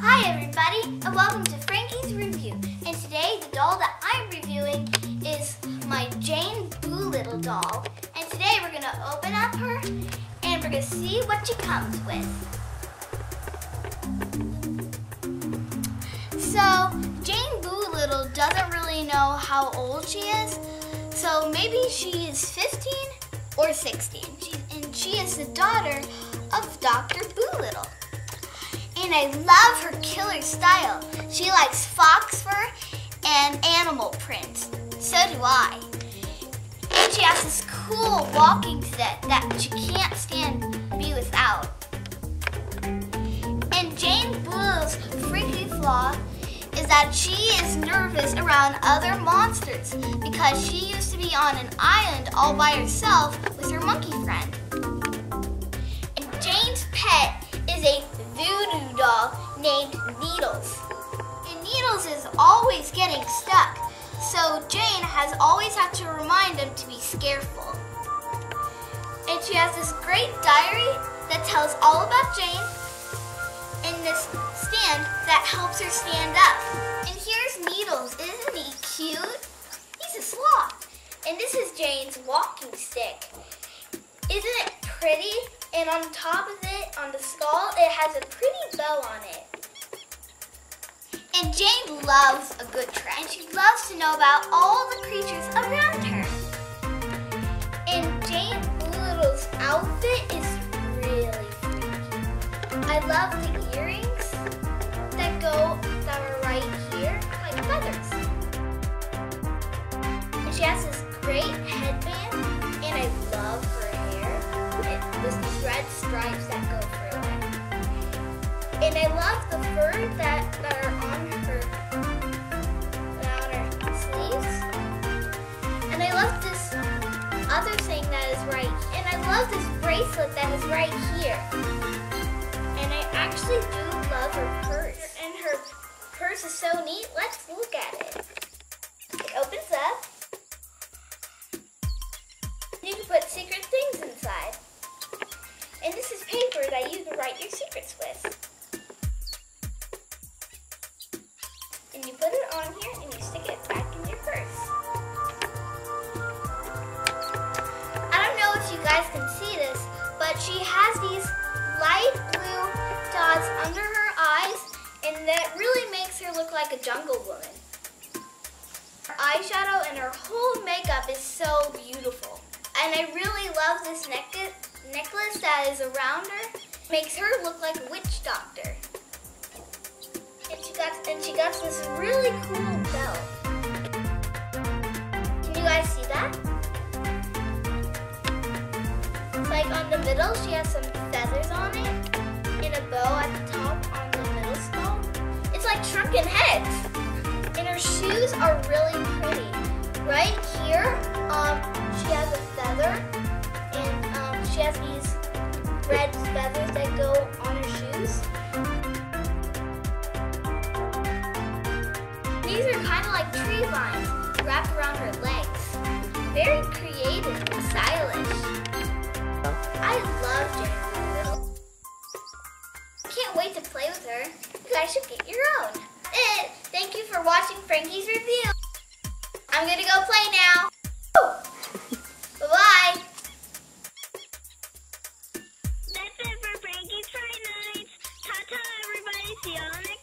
Hi everybody, and welcome to Frankie's Review. And today the doll that I'm reviewing is my Jane Boolittle doll. And today we're gonna open up her and we're gonna see what she comes with. So Jane Boolittle doesn't really know how old she is. So maybe she is 15 or 16. She is the daughter of Dr. Boolittle. And I love her killer style. She likes fox fur and animal prints. So do I. And she has this cool walking set that she can't stand to be without. And Jane Boolittle's freaky flaw is that she is nervous around other monsters because she used to be on an island all by herself with her monkey friend. And Jane's pet is a voodoo doll named Needles. And Needles is always getting stuck, so Jane has always had to remind him to be careful. And she has this great diary that tells all about Jane and this stand that helps her stand up. And here's Needles. Isn't he cute? He's a sloth. And this is Jane's walking stick. Isn't it pretty? And on top of it, on the skull, it has a pretty bow on it. And Jane loves a good trend. She loves to know about all the creatures around her. And Jane Boolittle's outfit is really freaky. I love the earrings that are right here, like feathers. And she has this great headband, and I love her hair. It was these red stripes that go through it. And I love the fur that are on her sleeves. And I love this other thing that is right. And I love this bracelet that is right here. And I actually do love her purse. And her purse is so neat. Let's look at it. It opens up. You can put secret things inside. And this is paper that you can write your secrets with. And you put it on here and you stick it back in your purse. I don't know if you guys can see this, but she has these light blue dots under her eyes, and that really makes her look like a jungle woman. Her eyeshadow and her whole makeup is so beautiful. And I really love this necklace that is around her. Makes her look like a witch doctor. And she got this really cool belt. Can you guys see that? Like on the middle, she has some feathers on it, and a bow at the top on the middle skull. It's like shrunken heads. And her shoes are really pretty. Right here, she has a feather, and she has these red feathers that go on her shoes. These are kind of like tree vines wrapped around her legs. Very creative and stylish. I love Jane Boolittle. Can't wait to play with her. You guys should get your own. Thank you for watching Frankie's Review. I'm gonna go play now. Bye-bye. That's it for Frankie's Friday Nights. Ta-ta, everybody. See you on